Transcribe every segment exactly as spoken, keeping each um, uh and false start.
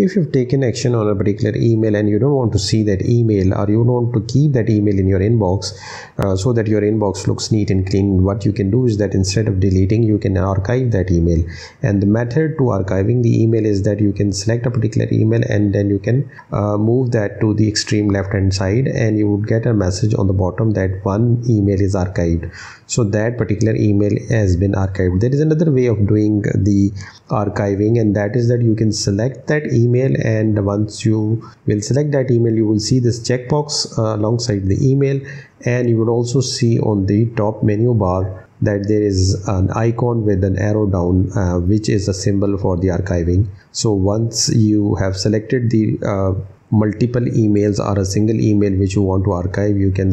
If you've taken action on a particular email and you don't want to see that email, or you don't want to keep that email in your inbox uh, so that your inbox looks neat and clean, what you can do is that instead of deleting, you can archive that email. And the method to archiving the email is that you can select a particular email and then you can uh, move that to the extreme left hand side, and you would get a message on the bottom that one email is archived. So that particular email has been archived. There is another way of doing the archiving, and that is that you can select that email, and once you will select that email, you will see this checkbox uh, alongside the email, and you would also see on the top menu bar that there is an icon with an arrow down, uh, which is a symbol for the archiving. So once you have selected the uh, multiple emails or a single email which you want to archive, you can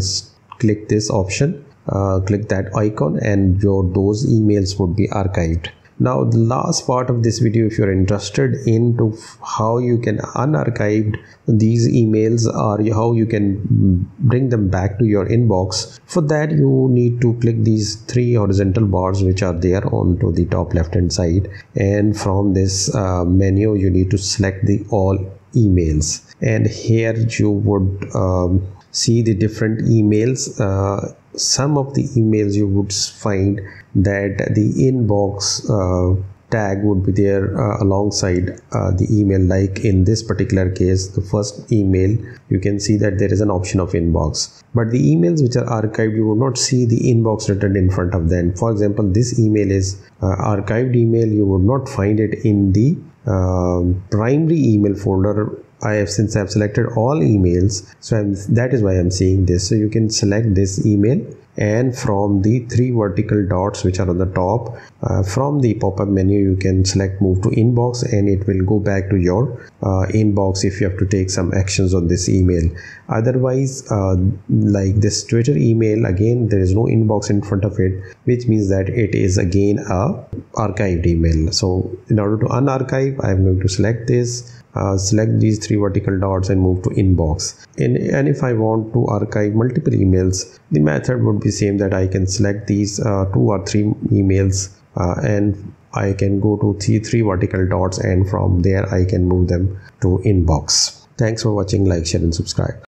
click this option, uh, click that icon, and your those emails would be archived. Now the last part of this video, if you're interested into how you can unarchive these emails or how you can bring them back to your inbox, for that you need to click these three horizontal bars which are there onto the top left hand side, and from this uh, menu you need to select the all emails, and here you would um, see the different emails. Uh, some of the emails you would find that the inbox uh, tag would be there uh, alongside uh, the email, like in this particular case the first email, you can see that there is an option of inbox, but the emails which are archived, you will not see the inbox written in front of them. For example, this email is uh, archived email, you would not find it in the uh, primary email folder. I have since I have selected all emails, so I'm, that is why I'm seeing this. So you can select this email, and from the three vertical dots which are on the top, uh, from the pop-up menu you can select move to inbox, and it will go back to your uh, inbox if you have to take some actions on this email. Otherwise, uh, like this Twitter email, again there is no inbox in front of it, which means that it is again a archived email. So in order to unarchive, I'm going to select this, Uh, select these three vertical dots and move to inbox. And, and if I want to archive multiple emails, the method would be same, that I can select these uh, two or three emails uh, and I can go to the three vertical dots, and from there I can move them to inbox. Thanks for watching. Like, share and subscribe.